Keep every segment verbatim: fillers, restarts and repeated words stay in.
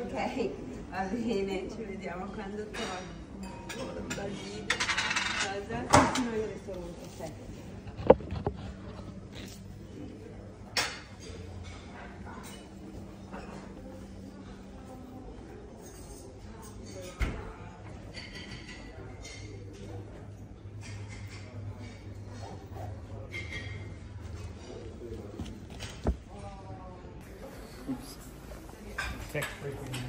Ok, va bene, ci vediamo quando torno. Cosa? No, io adesso ho un caffè. Tech break in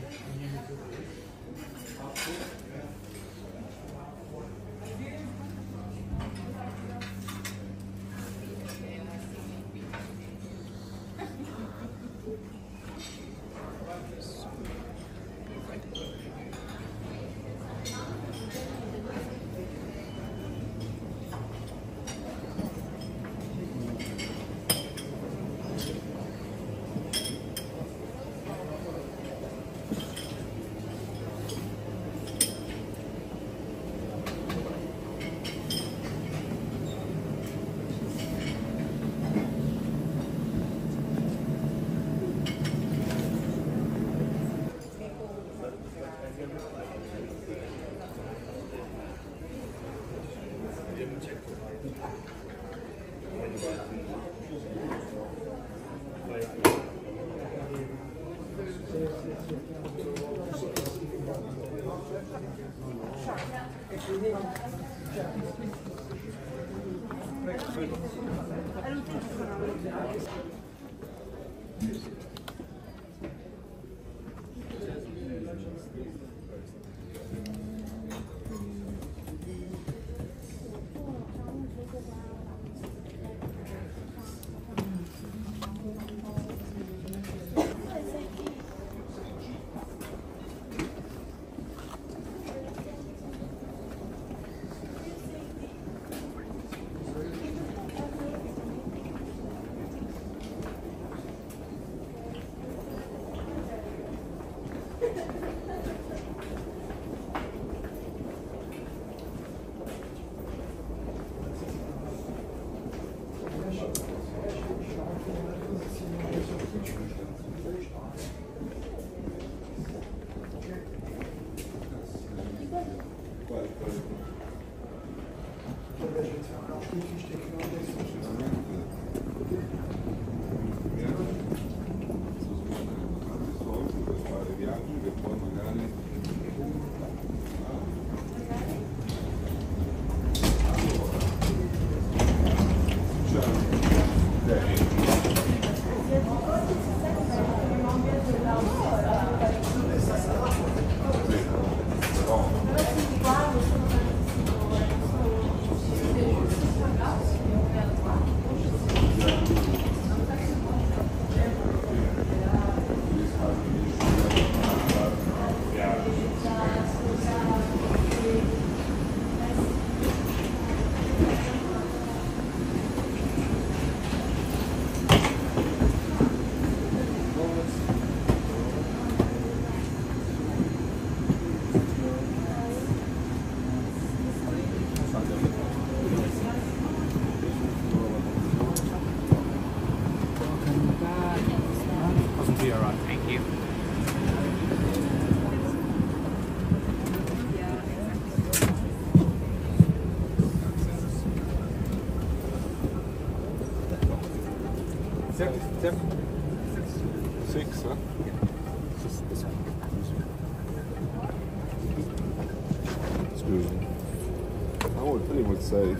I would pretty much say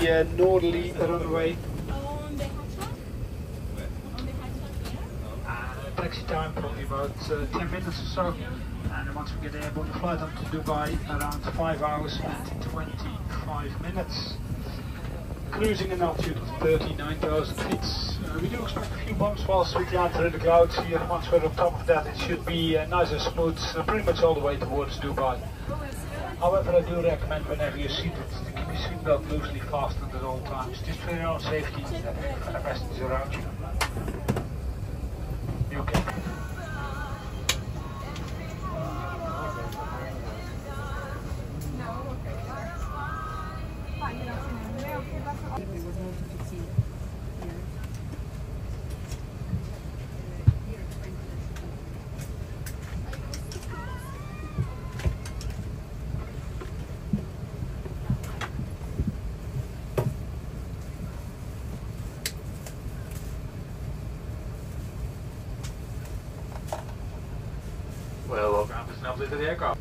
the uh, northerly runway. Taxi time probably about uh, ten minutes or so, and once we get airborne, the flight on to Dubai around five hours and twenty-five minutes. Cruising an altitude of thirty-nine thousand feet. Uh, we do expect a few bumps whilst we get under the clouds here. Once we're on top of that, it should be uh, nice and smooth, uh, pretty much all the way towards Dubai. However, I do recommend whenever you're seated to keep your seatbelt loosely fastened at all times, just for your own safety and for the passengers around you. You okay? Well, welcome up and lovely to the aircraft.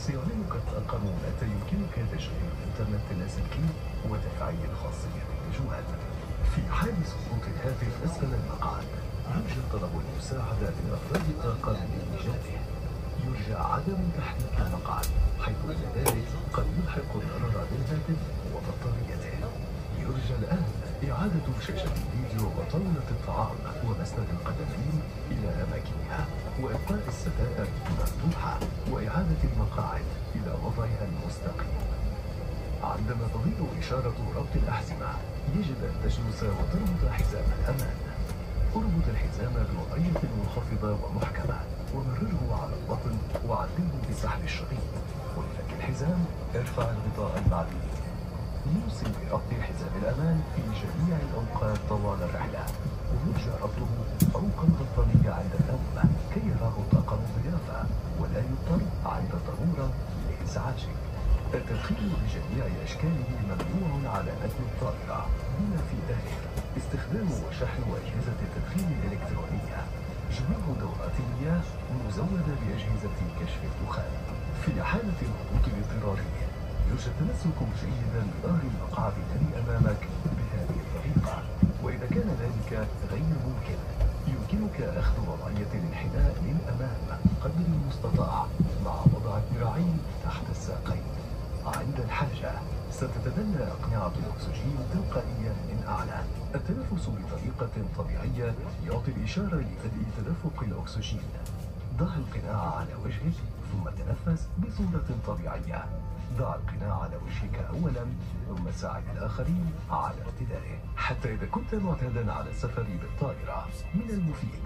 سيعلمك القانون متى يمكنك تشغيل الانترنت اللاسلكي وتفعيل خاصية الوجوهات. في حال سقوط الهاتف أسفل المقعد، يرجى طلب المساعدة من أفراد الطاقم لإيجاده. يرجى عدم تحريك المقعد، حيث إن ذلك قد يلحق الضرر بالهاتف وبطاريته. يرجى الآن إعادة شاشة الفيديو وطاولة الطعام ومسند القدمين إلى أماكنها، وإبقاء الستائر مفتوحة، وإعادة المقاعد إلى وضعها المستقيم. عندما تظهر إشارة ربط الأحزمة، يجب أن تجلس وتربط حزام الأمان. اربط الحزام بوضعية منخفضة ومحكمة، ومرره على البطن وعدله بسحب الشريط. ولفك الحزام، ارفع الغطاء المعدني. يوصي بربط حزام الأمان في جميع الأوقات طوال الرحلة، ويرجى ربطه فوق البطانية عند النوم كي يراه طاقم الضيافة ولا يضطر عند الضرورة لإزعاجك. التدخين بجميع أشكاله ممنوع على متن الطائرة، بما في ذلك استخدام وشحن أجهزة التدخين الإلكترونية، جميع دورات المياه مزودة بأجهزة كشف الدخان. في حالة الهبوط الاضطراري، يرجى التمسك جيدا بظهر المقعد الذي امامك بهذه الطريقه، واذا كان ذلك غير ممكن يمكنك اخذ وضعيه الانحناء للامام قدر المستطاع مع وضع الذراعين تحت الساقين. عند الحاجه ستتبنى اقنعه الاكسجين تلقائيا من اعلى. التنفس بطريقه طبيعيه يعطي الاشاره لبدء تدفق الاكسجين. ضع القناع على وجهك ثم تنفس بصوره طبيعيه. ضع القناع على وجهك أولا، ثم ساعد الآخرين على ارتدائه. حتى إذا كنت معتادا على السفر بالطائرة، من المفيد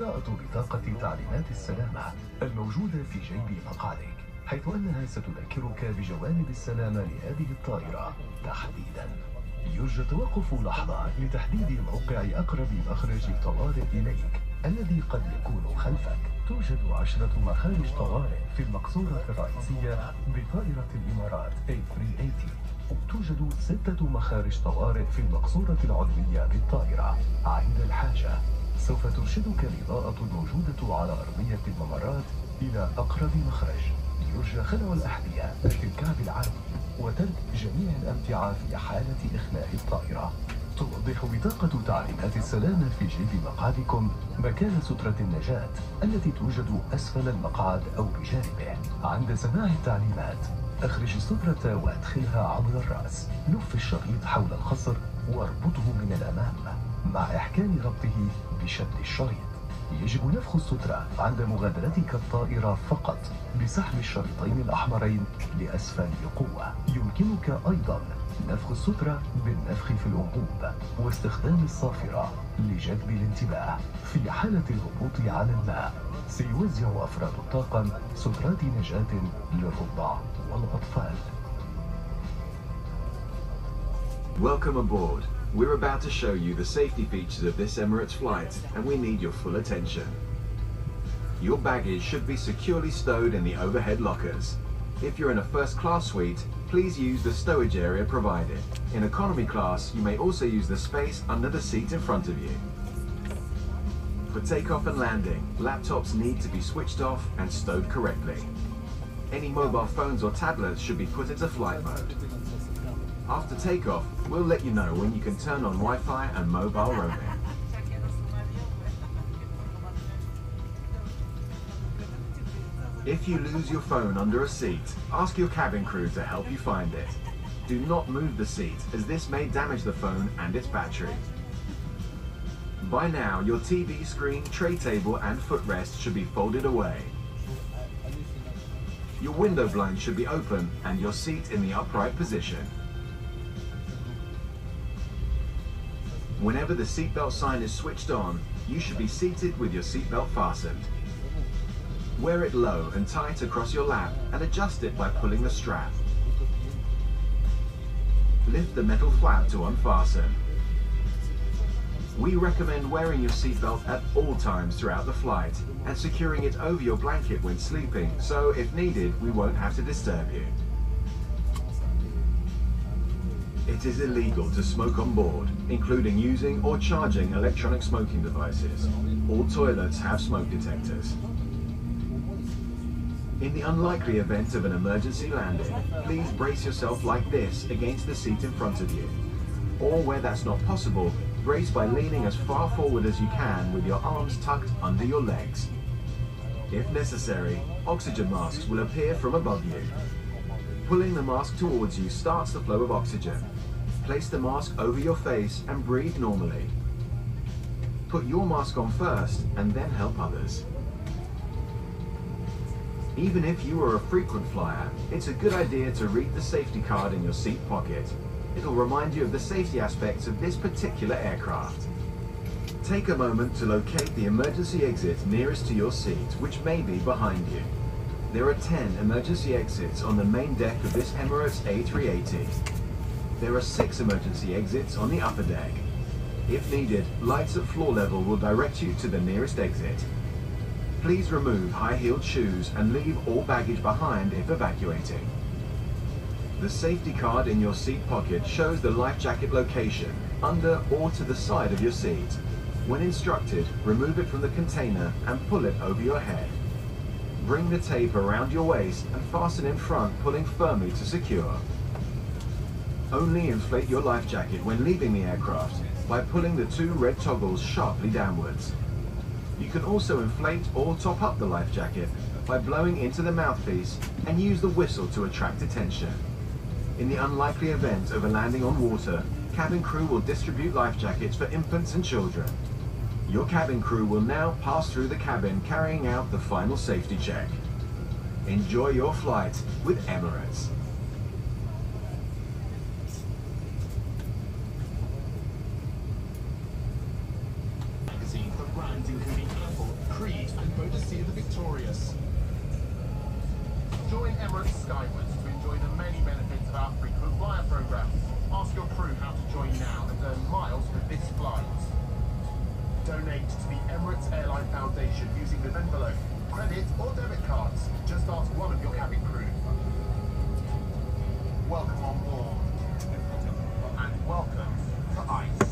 قراءة بطاقة تعليمات السلامة الموجودة في جيب مقعدك، حيث أنها ستذكرك بجوانب السلامة لهذه الطائرة تحديدا. يرجى التوقف لحظة لتحديد موقع أقرب مخرج طوارئ إليك الذي قد يكون خلفك. توجد عشرة مخارج طوارئ في المقصورة الرئيسية بطائرة الإمارات إيه ثلاثمائة وثمانين. توجد ستة مخارج طوارئ في المقصورة العلوية بالطائرة. عند الحاجة سوف ترشدك الإضاءة الموجودة على أرضية الممرات إلى أقرب مخرج. يرجى خلع الأحذية في الكعب العلوي وترك جميع الأمتعة في حالة إخلاء الطائرة. توضح بطاقة تعليمات السلامة في جيب مقعدكم مكان سترة النجاة التي توجد أسفل المقعد أو بجانبه. عند سماع التعليمات أخرج السترة وأدخلها عبر الرأس، لف الشريط حول الخصر واربطه من الأمام مع إحكام ربطه بشد الشريط. يجب نفخ السترة عند مغادرتك الطائرة فقط بسحب الشريطين الأحمرين لأسفل بقوة. يمكنك أيضا نفخ السترة بالنفخ في الأنبوب واستخدام الصافرة لجذب الانتباه. في حالة الهبوط على الماء سيوزع أفراد الطاقم سترات نجاة للرضع والأطفال. Welcome aboard. We're about to show you the safety features of this Emirates flight, and we need your full attention. Your baggage should be securely stowed in the overhead lockers. If you're in a first-class suite, please use the stowage area provided. In economy class, you may also use the space under the seat in front of you. For takeoff and landing, laptops need to be switched off and stowed correctly. Any mobile phones or tablets should be put into flight mode. After takeoff, we'll let you know when you can turn on Wi-Fi and mobile roaming. If you lose your phone under a seat, ask your cabin crew to help you find it. Do not move the seat, as this may damage the phone and its battery. By now, your T V screen, tray table and footrest should be folded away. Your window blind should be open and your seat in the upright position. Whenever the seatbelt sign is switched on, you should be seated with your seatbelt fastened. Wear it low and tight across your lap and adjust it by pulling the strap. Lift the metal flap to unfasten. We recommend wearing your seatbelt at all times throughout the flight and securing it over your blanket when sleeping, so if needed, we won't have to disturb you. It is illegal to smoke on board, including using or charging electronic smoking devices. All toilets have smoke detectors. In the unlikely event of an emergency landing, please brace yourself like this against the seat in front of you. Or where that's not possible, brace by leaning as far forward as you can with your arms tucked under your legs. If necessary, oxygen masks will appear from above you. Pulling the mask towards you starts the flow of oxygen. Place the mask over your face and breathe normally. Put your mask on first and then help others. Even if you are a frequent flyer, it's a good idea to read the safety card in your seat pocket. It'll remind you of the safety aspects of this particular aircraft. Take a moment to locate the emergency exit nearest to your seat, which may be behind you. There are ten emergency exits on the main deck of this Emirates A three eighty. There are six emergency exits on the upper deck. If needed, lights at floor level will direct you to the nearest exit. Please remove high-heeled shoes and leave all baggage behind if evacuating. The safety card in your seat pocket shows the life jacket location, under or to the side of your seat. When instructed, remove it from the container and pull it over your head. Bring the tape around your waist and fasten in front, pulling firmly to secure. Only inflate your life jacket when leaving the aircraft by pulling the two red toggles sharply downwards. You can also inflate or top up the life jacket by blowing into the mouthpiece and use the whistle to attract attention. In the unlikely event of a landing on water, cabin crew will distribute life jackets for infants and children. Your cabin crew will now pass through the cabin carrying out the final safety check. Enjoy your flight with Emirates. Magazine for brands including Apple, Creed and Bodicea the Victorious. Join Emirates Skywards to enjoy the many benefits of our frequent flyer program. Ask your crew how to join now and earn miles with this flight. Donate to the Emirates Airline Foundation using the envelope, credit or debit cards. Just ask one of your cabin crew. Welcome on board. And welcome to ICE.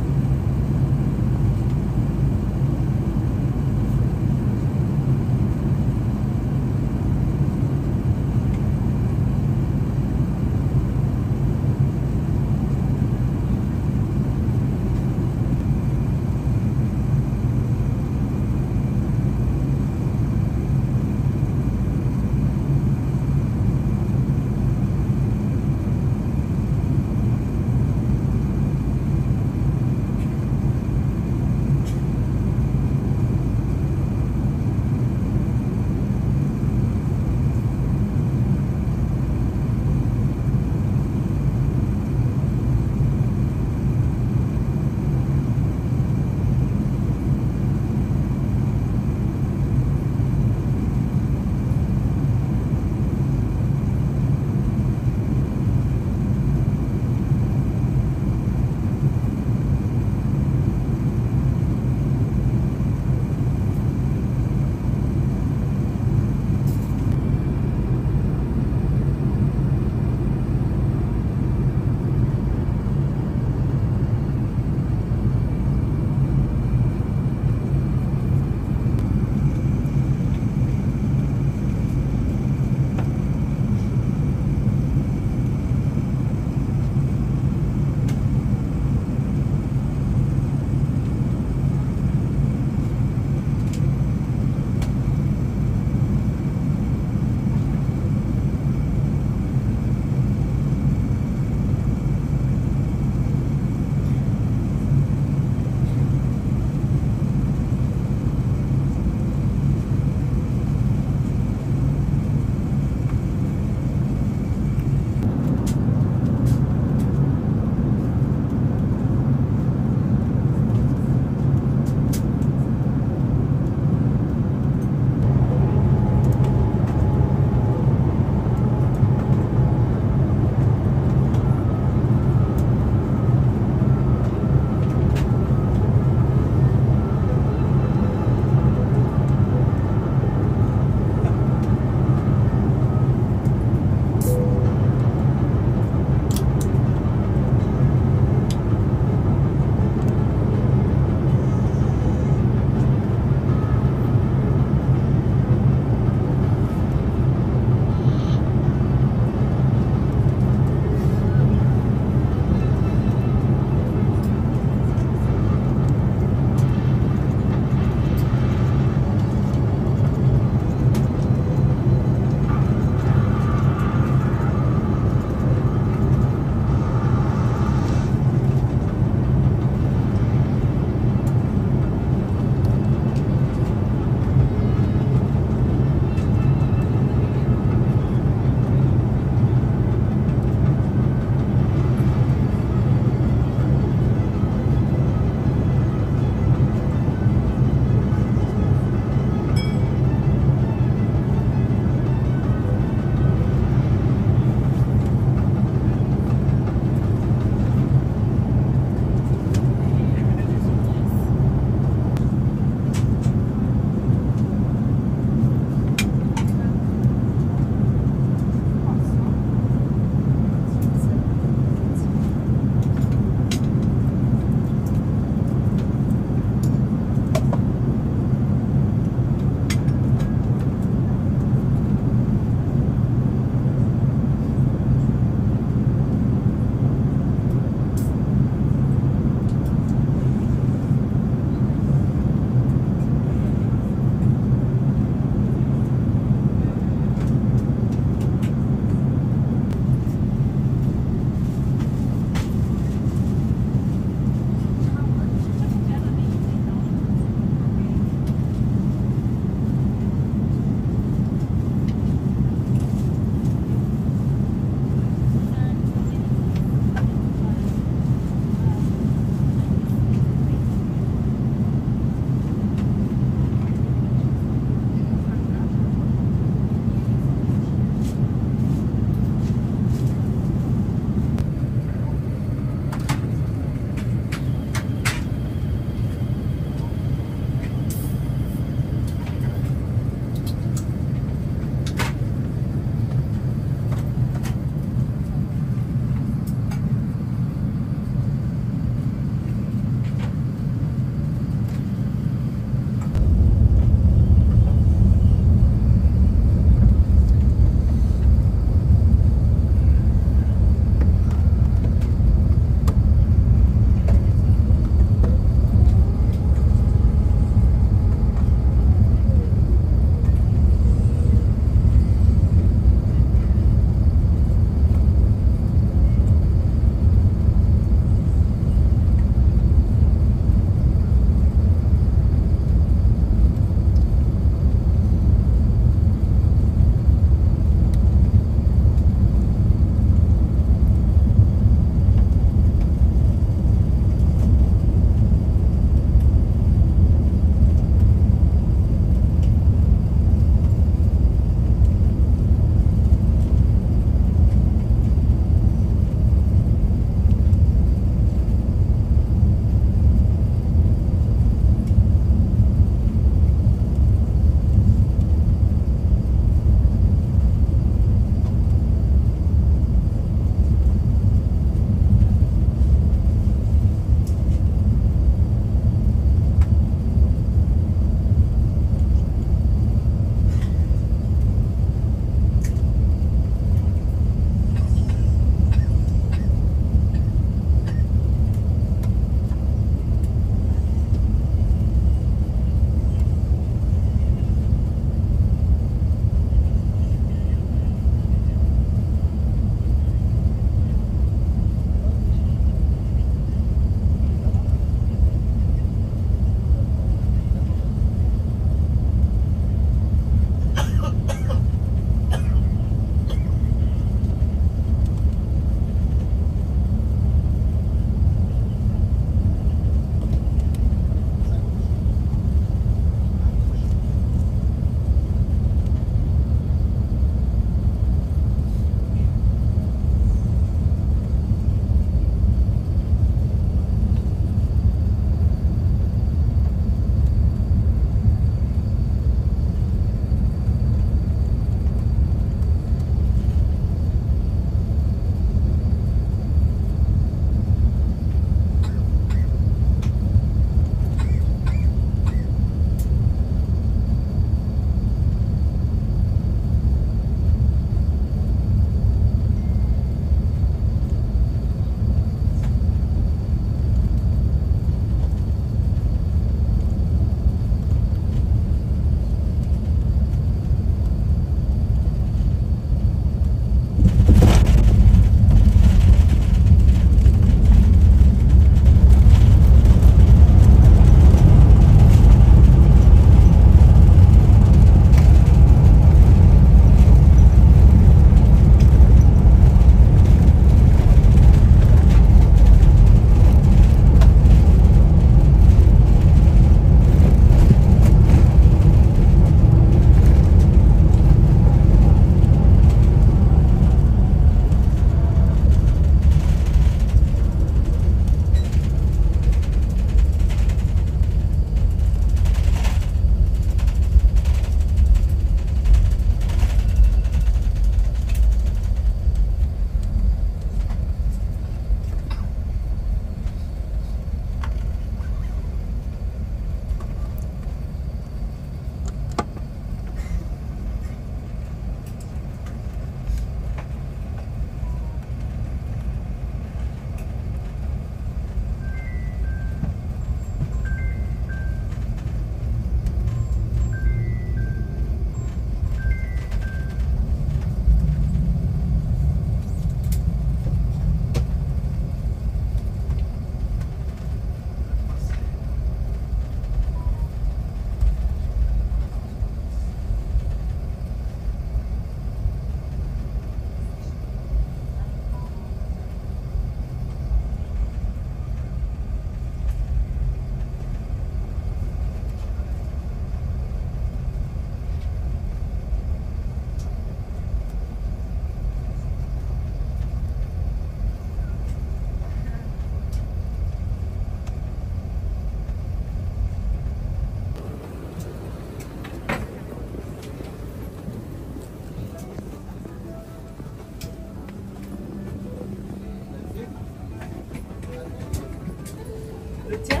retient.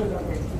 Gracias.